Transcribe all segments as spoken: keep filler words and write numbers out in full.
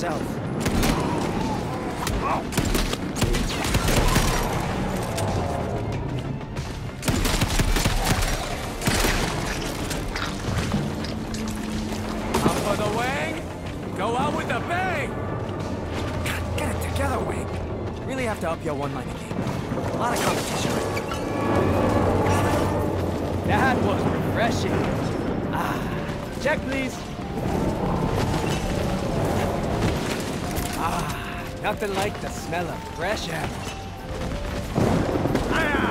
myself. Out for the wing! Go out with the bang! God, get it together, Wing! Really have to up your one-liner game. A lot of competition right now. That was refreshing. Ah, check, please. Ah, nothing like the smell of fresh air. Ah!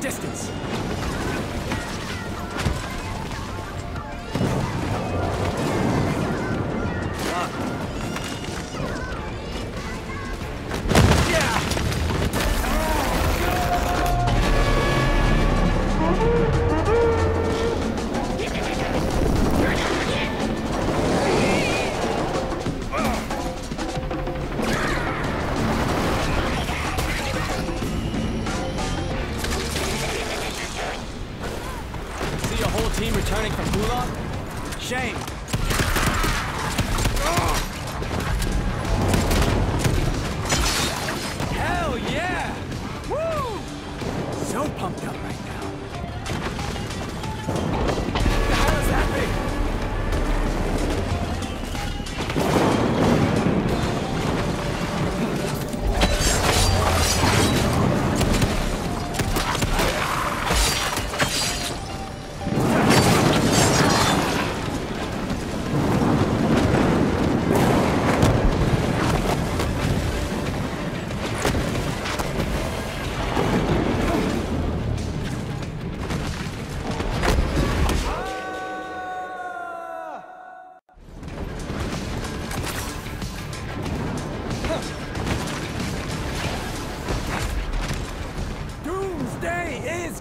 Distance. Returning from Gulag? Shame. Oh. Hell yeah! Woo! So pumped up right now. What the hell is that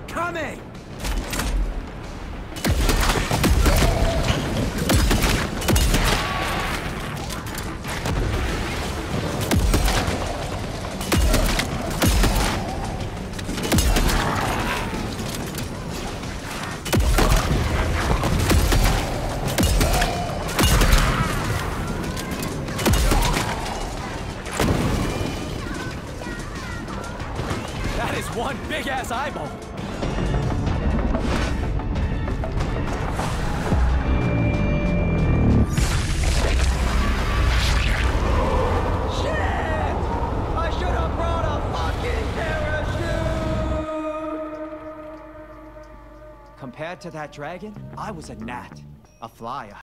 coming! That is one big-ass eyeball! Compared to that dragon, I was a gnat, a flyer.